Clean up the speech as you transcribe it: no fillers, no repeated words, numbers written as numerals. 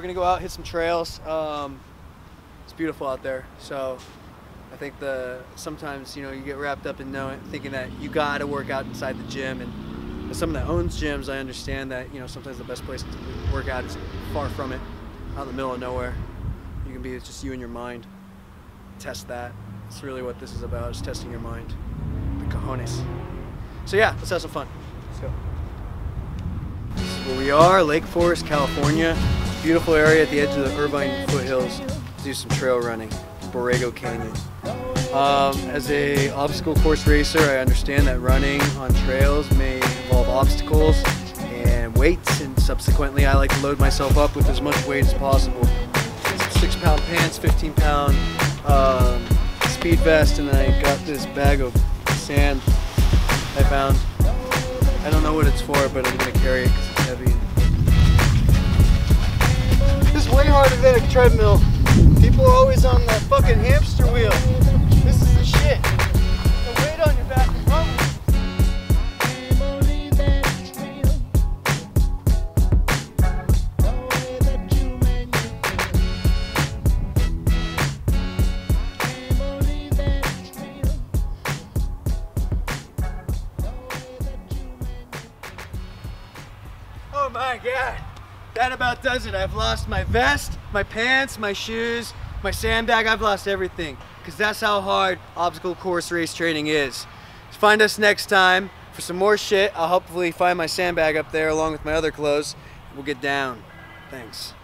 We're gonna go out, hit some trails. It's beautiful out there, so I think sometimes you get wrapped up in thinking that you gotta work out inside the gym, and as someone that owns gyms, I understand that sometimes the best place to work out is far from it, out in the middle of nowhere. You can be it's just you and your mind. Test that. That's really what this is about, is testing your mind. The cojones. So yeah, let's have some fun. Let's go. This is where we are, Lake Forest, California. Beautiful area at the edge of the Irvine foothills. Do some trail running, Borrego Canyon. As a obstacle course racer, I understand that running on trails may involve obstacles and weights, and subsequently I like to load myself up with as much weight as possible. 6-pound pants, 15-pound speed vest, and then I got this bag of sand I found. I don't know what it's for, but I'm going to carry it because it's heavy. This is way harder than a treadmill. People are always on that fucking hamster wheel. This is the shit. The weight on your back is wrong. Oh my God, that about does it. I've lost my vest, my pants, my shoes, my sandbag. I've lost everything, because that's how hard obstacle course race training is. Find us next time for some more shit. I'll hopefully find my sandbag up there along with my other clothes. We'll get down. Thanks.